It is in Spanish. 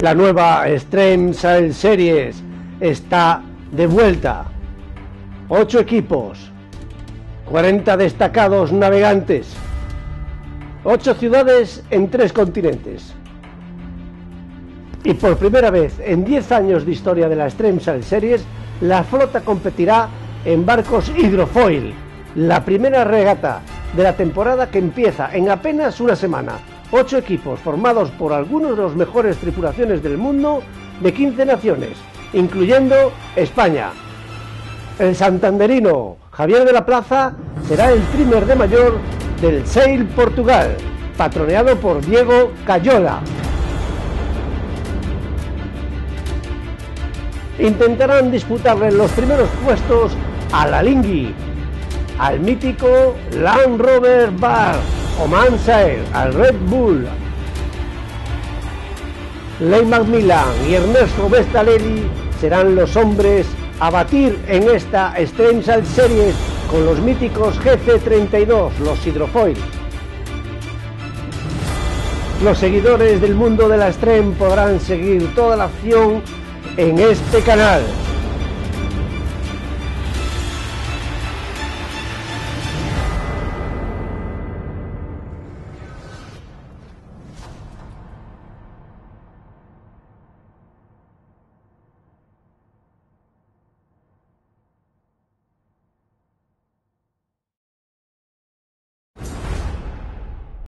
La nueva Extreme Sailing Series está de vuelta. 8 equipos, 40 destacados navegantes, 8 ciudades en 3 continentes. Y por primera vez en 10 años de historia de la Extreme Sail Series, la flota competirá en barcos hidrofoil, la primera regata de la temporada que empieza en apenas una semana. 8 equipos formados por algunos de los mejores tripulaciones del mundo de 15 naciones, incluyendo España. El santanderino Javier de la Plaza será el trimmer de mayor del Sail Portugal, patroneado por Diego Cayola. Intentarán disputarle los primeros puestos a la Lingui, al mítico Land Rover Bar, Oman Sail, al Red Bull, Leigh Macmillan y Ernesto Bestalelli serán los hombres a batir en esta Extreme Sail Series con los míticos GC32, los hidrofoil. Los seguidores del mundo de la Extreme podrán seguir toda la acción en este canal.